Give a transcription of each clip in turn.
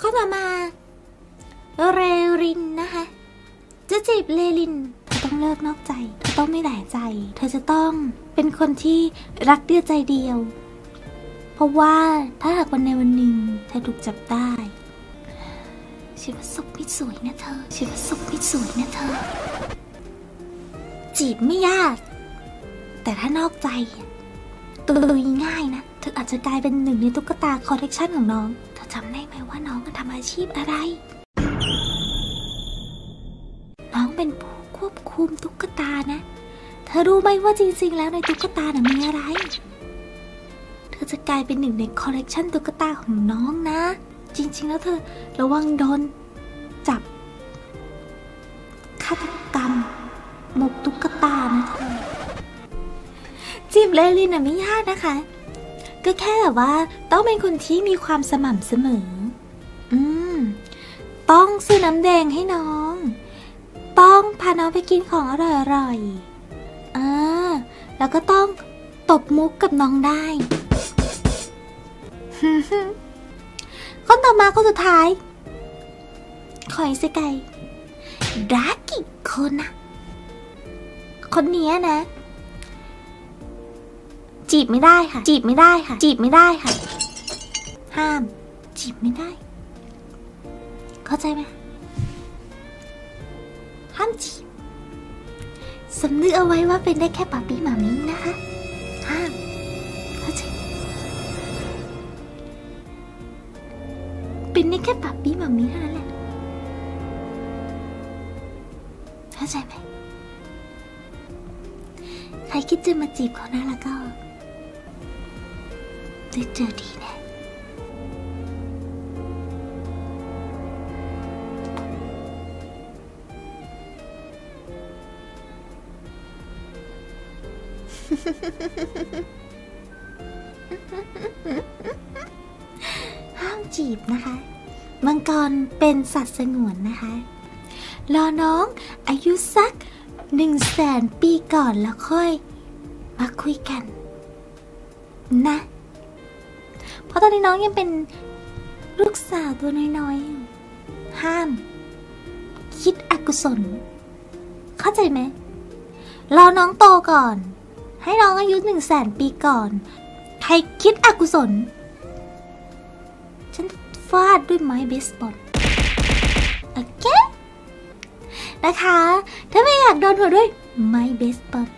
ข้อต่อมาเรลินนะคะจะจีบเรลินเธอต้องเลิกนอกใจเธอต้องไม่แหลใจเธอจะต้องเป็นคนที่รักเดียวใจเดียวเพราะว่าถ้าหากวันในวันหนึ่งเธอถูกจับได้ฉันว่าศพไม่สวยนะเธอฉันว่าศพไม่สวยนะเธอจีบไม่ยากแต่ถ้านอกใจตุยง่ายนะเธออาจจะกลายเป็นหนึ่งในตุ๊กตาคอลเลกชันของน้องเธอจำได้ไหมว่าน้องทำอาชีพอะไรน้องเป็นผู้ควบคุมตุ๊กตานะเธอรู้ไหมว่าจริงๆแล้วในตุ๊กตาน่ะมีอะไรเธอจะกลายเป็นหนึ่งในคอลเลกชันตุ๊กตาของน้องนะจริงๆแล้วเธอระวังโดนจับฆาตกรรมหมกตุ๊กตานะเธอจีบเรลินน่ะไม่ยากนะคะก็แค่แบบว่าต้องเป็นคนที่มีความสม่ำเสมอต้องซื้อน้ำแดงให้น้องต้องพาน้องไปกินของอร่อยๆแล้วก็ต้องตบมุกกับน้องได้ คนต่อมาคนสุดท้ายขออิเซไกรักกี่คนนะคนนี้นะจีบไม่ได้ค่ะจีบไม่ได้ค่ะจีบไม่ได้ค่ะห้ามจีบไม่ได้เข้าใจไหมห้ามจีบสำนึกเอาไว้ว่าเป็นได้แค่ปาปี้หมามินะคะห้ามเข้าใจเป็นได้แค่ปาปี้หมามิเท่านั้นแหละเข้าใจไหมใครคิดจะมาจีบเขานะแล้วก็ได้เจอดีแน่ห้ามจีบนะคะมังกรเป็นสัตว์สงวนนะคะรอน้องอายุสัก100,000 ปีก่อนแล้วค่อยมาคุยกันนะเพราะตอนนี้น้องยังเป็นลูกสาวตัวน้อยๆห้ามคิดอกุศลเข้าใจไหมรอน้องโตก่อนให้น้องอายุ100,000 ปีก่อนใครคิดอกุศลฉันฟาดด้วยไม้เบสบอลโอเคนะคะถ้าไม่อยากโดนหัวด้วยไม้เบสบอล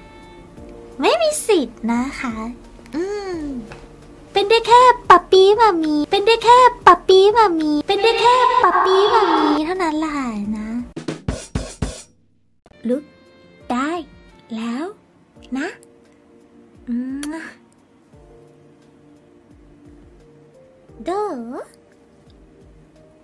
ไม่มีสิทธิ์นะคะเป็นได้แค่ปะปี้มามีเป็นได้แค่ปะปี้มามีเป็นได้แค่ปะปี้มามีเท่านั้นแหละนะลุกได้แล้วนะเด้อ